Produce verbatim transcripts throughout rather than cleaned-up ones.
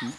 Hmm?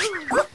No!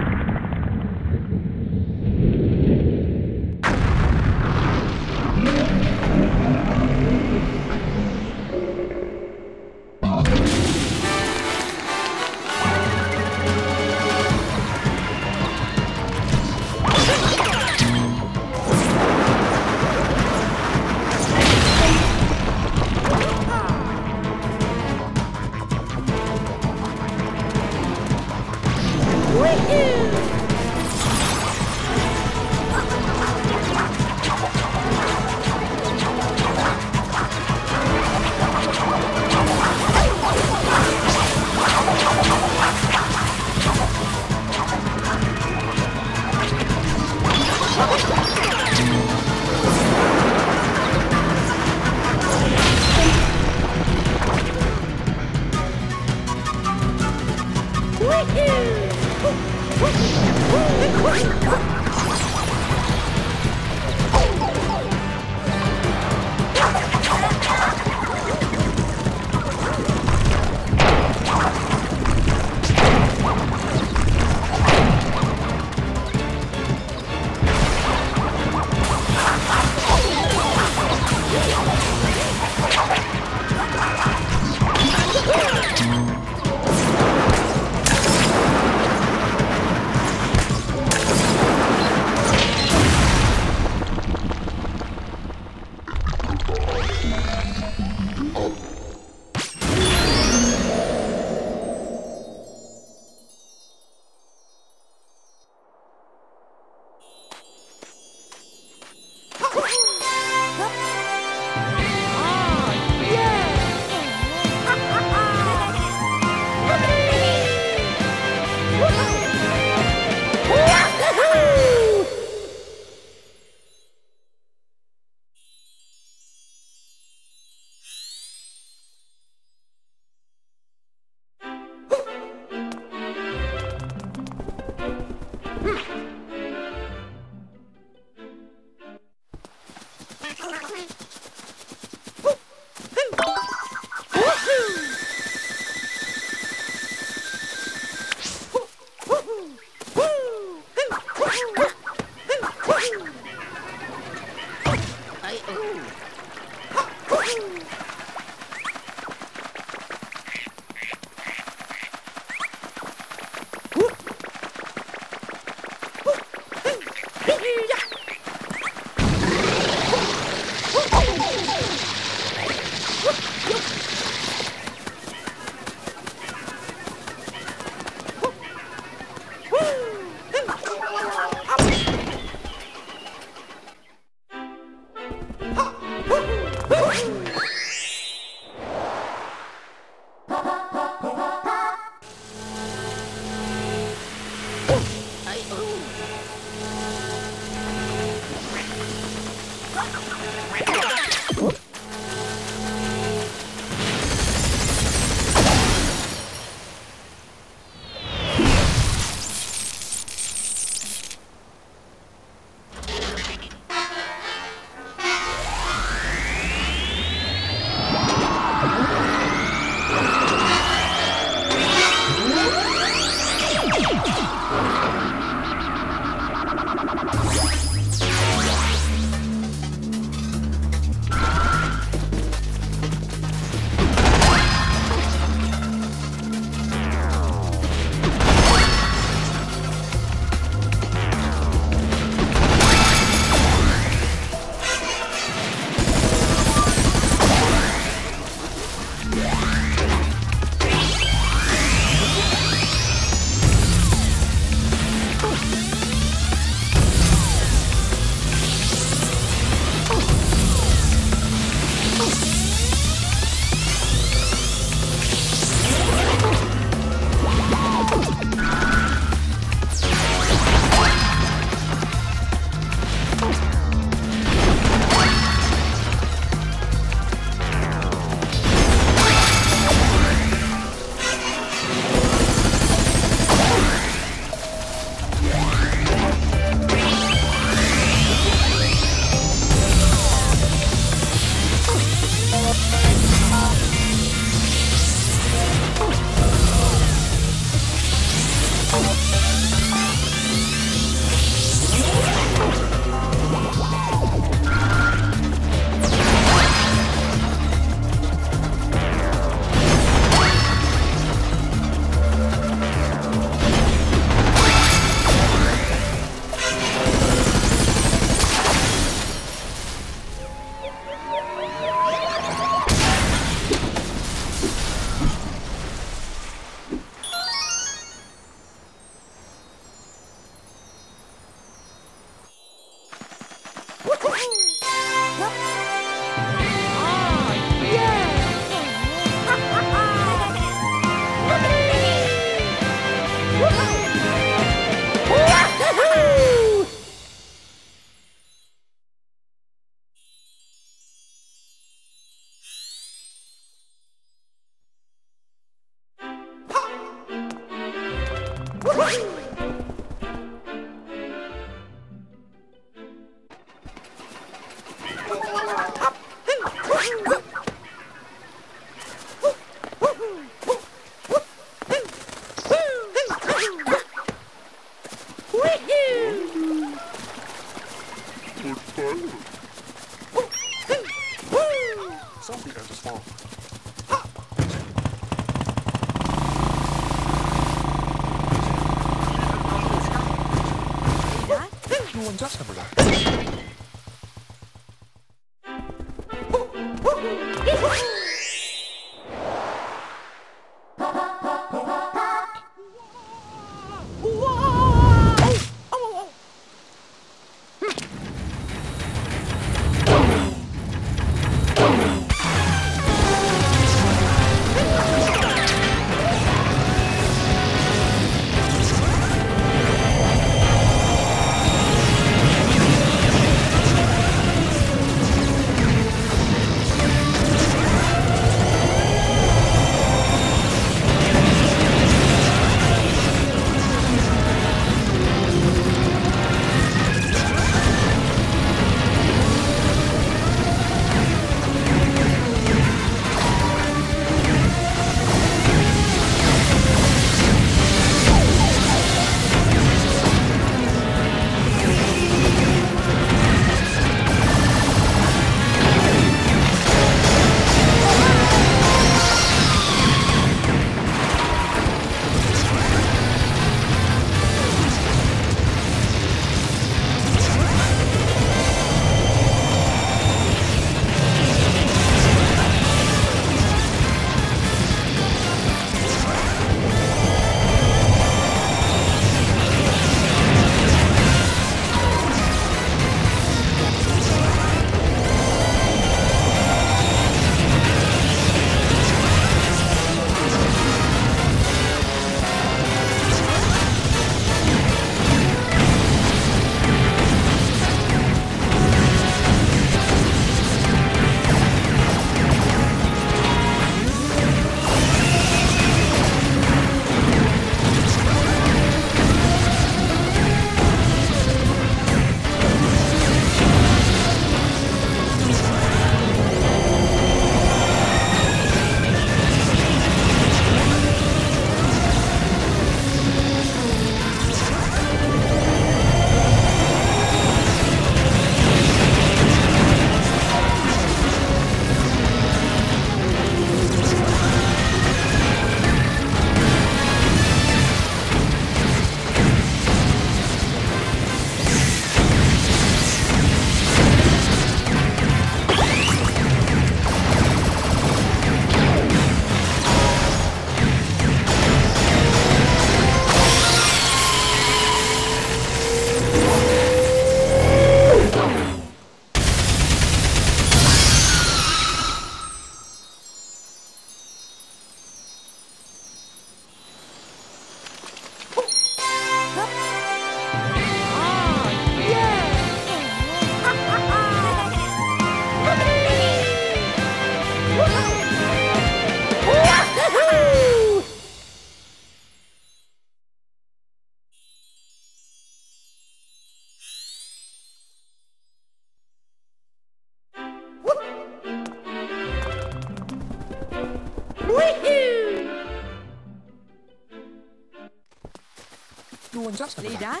See that?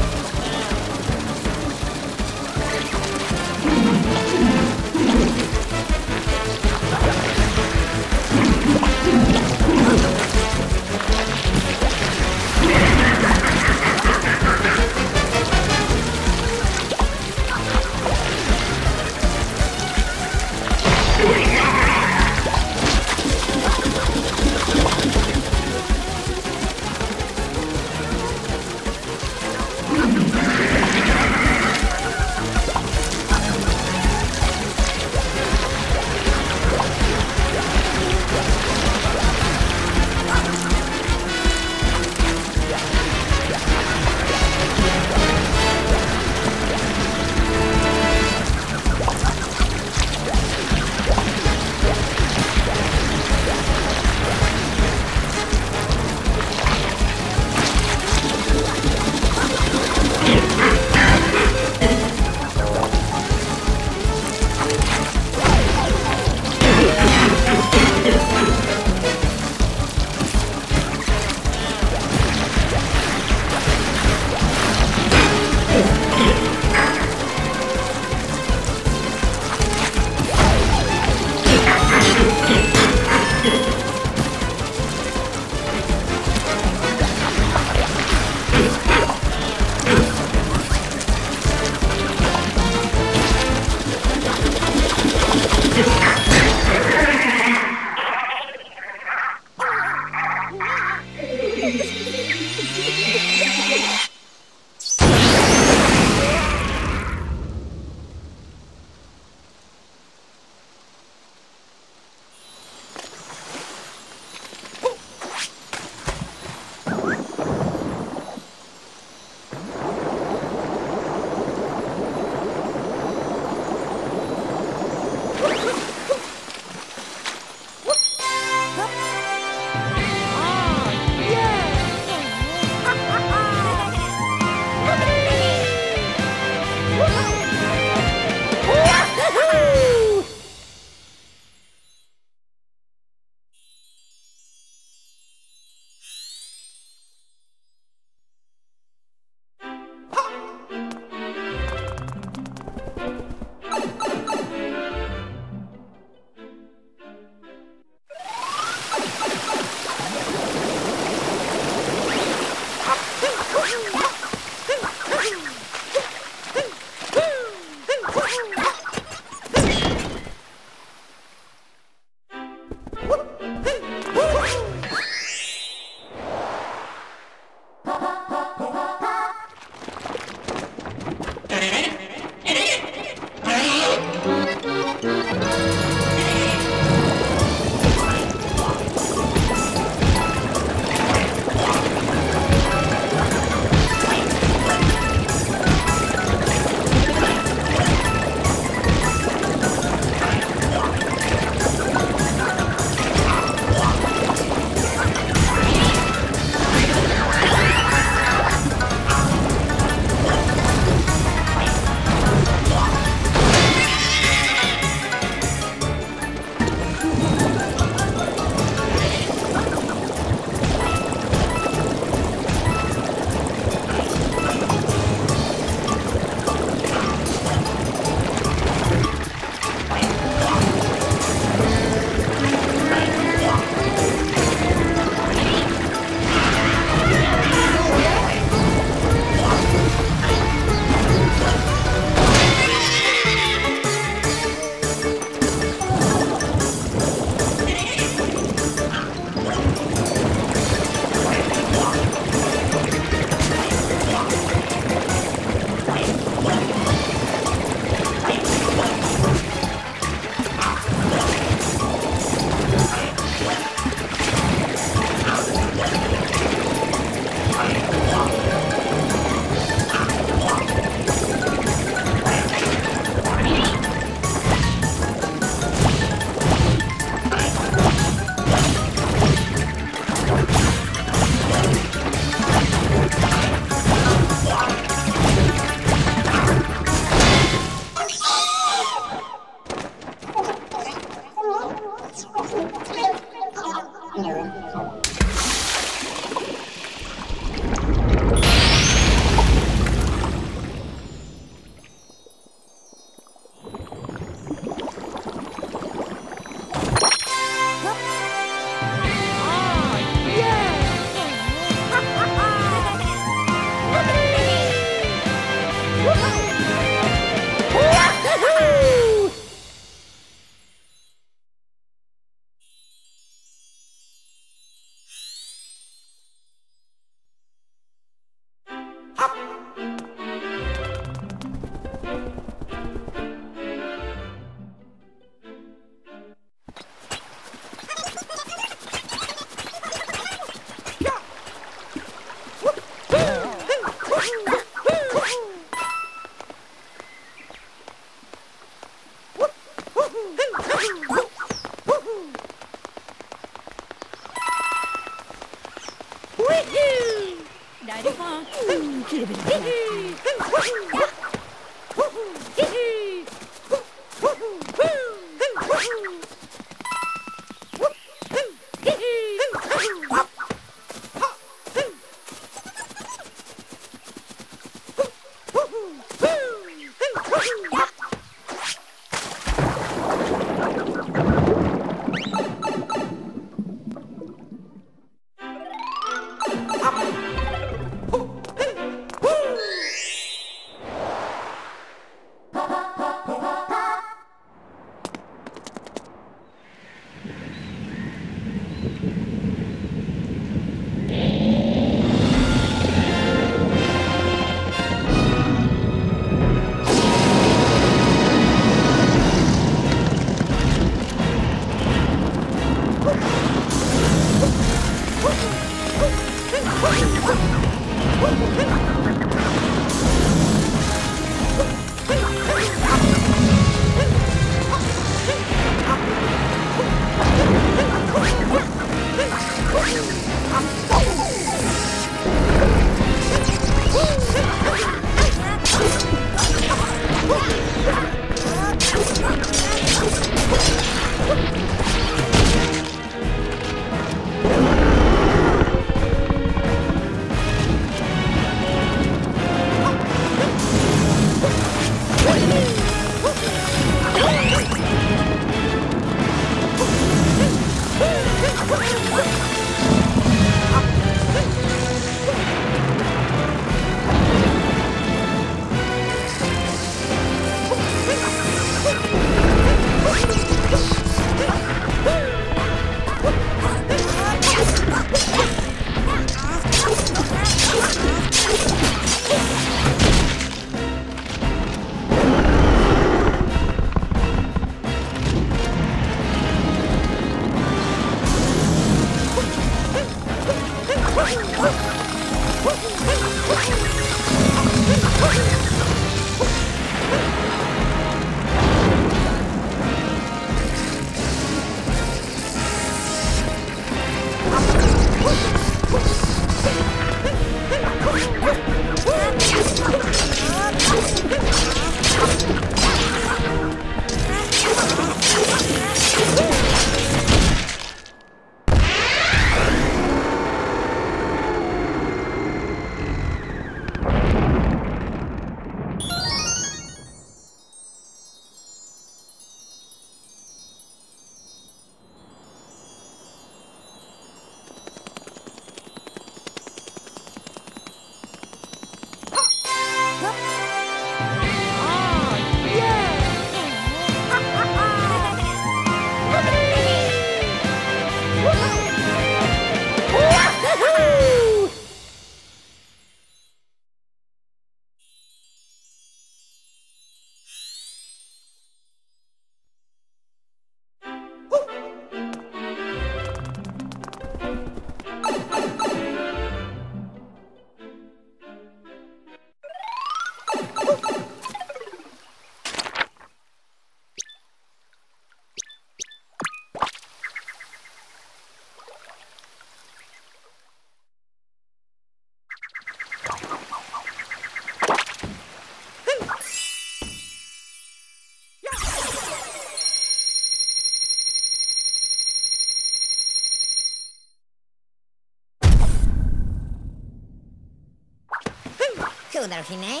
you, Delphine.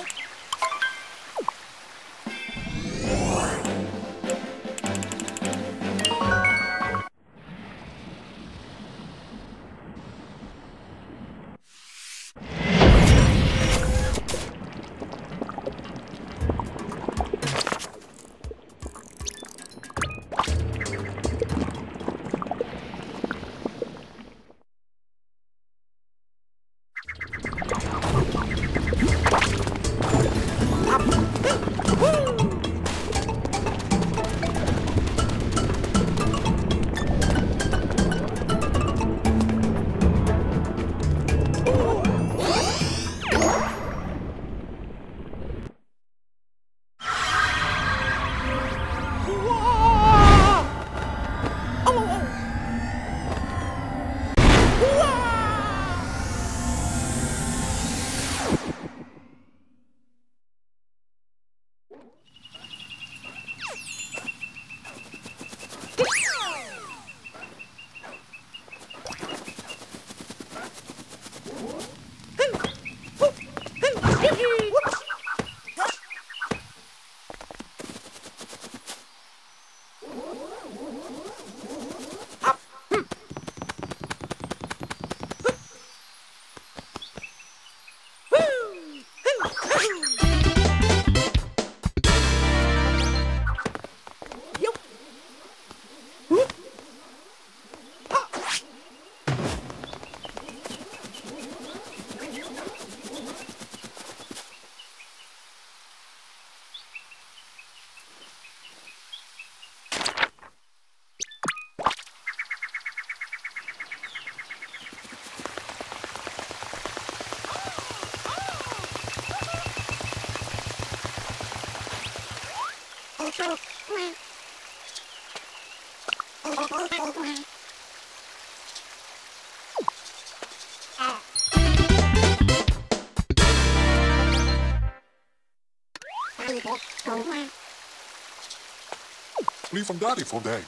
Lief van daddy voor de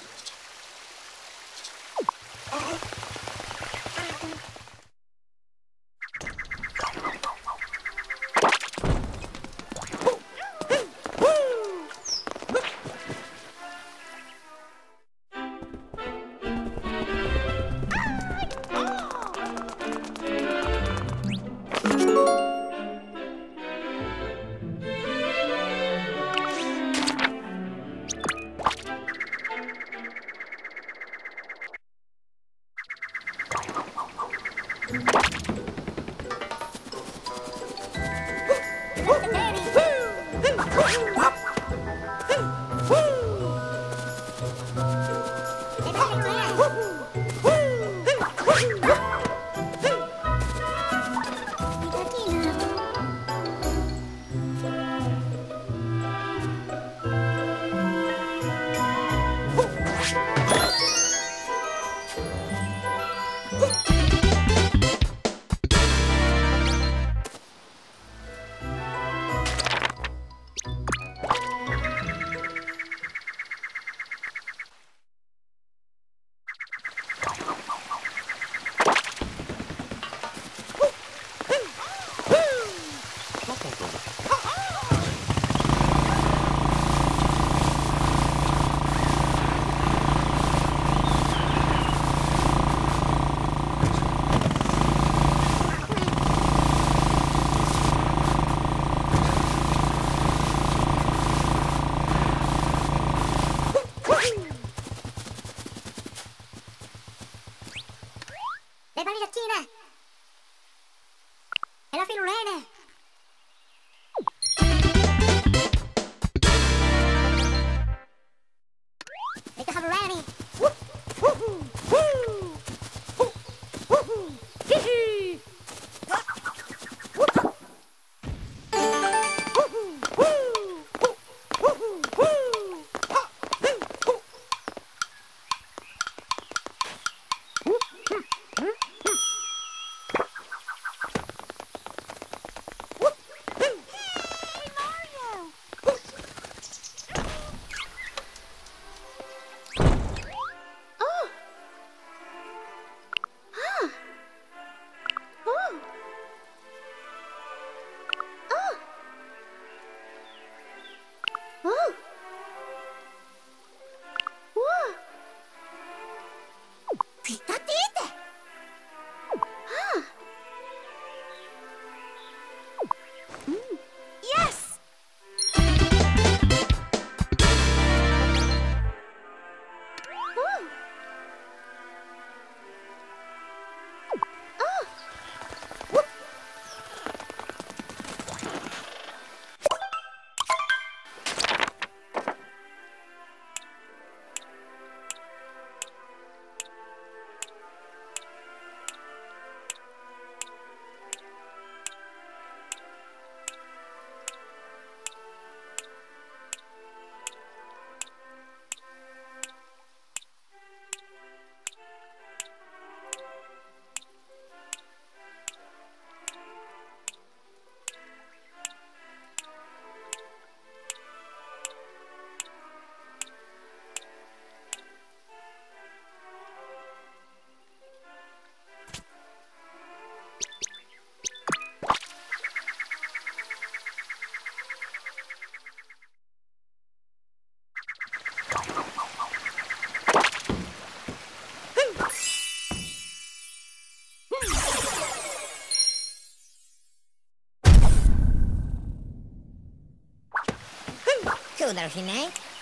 Doe daar geen eind.